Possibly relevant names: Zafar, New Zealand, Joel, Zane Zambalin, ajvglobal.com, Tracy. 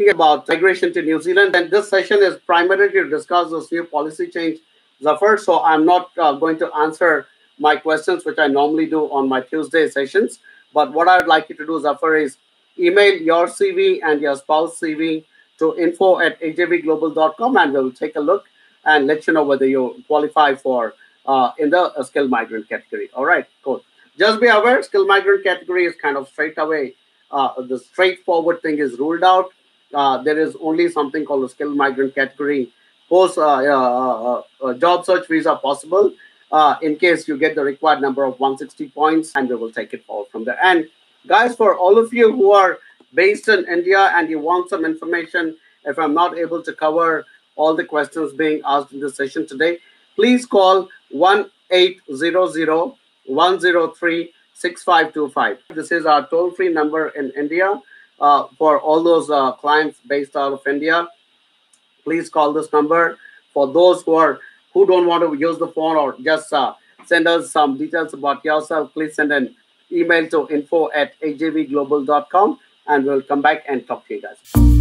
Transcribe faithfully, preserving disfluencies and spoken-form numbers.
talking about migration to New Zealand, and this session is primarily to discuss this new policy change, Zafar. So I'm not uh, going to answer my questions, which I normally do on my Tuesday sessions. But what I would like you to do, Zafar, is email your C V and your spouse's C V to info at a j v global dot com, and we'll take a look and let you know whether you qualify for uh, in the uh, skilled migrant category. All right, cool. Just be aware, skilled migrant category is kind of straight away. Uh, the straightforward thing is ruled out. Uh, there is only something called the skilled migrant category post uh, uh, uh, uh, job search visa possible uh, in case you get the required number of one hundred sixty points, and we will take it forward from there. And guys, for all of you who are based in India and you want some information, if I'm not able to cover all the questions being asked in this session today, please call one eight zero zero, one zero three, six five two five. This is our toll-free number in India. Uh, for all those uh, clients based out of India, please call this number. For those who are who don't want to use the phone or just uh, send us some details about yourself, please send an email to info at a j v global dot com, and we'll come back and talk to you guys.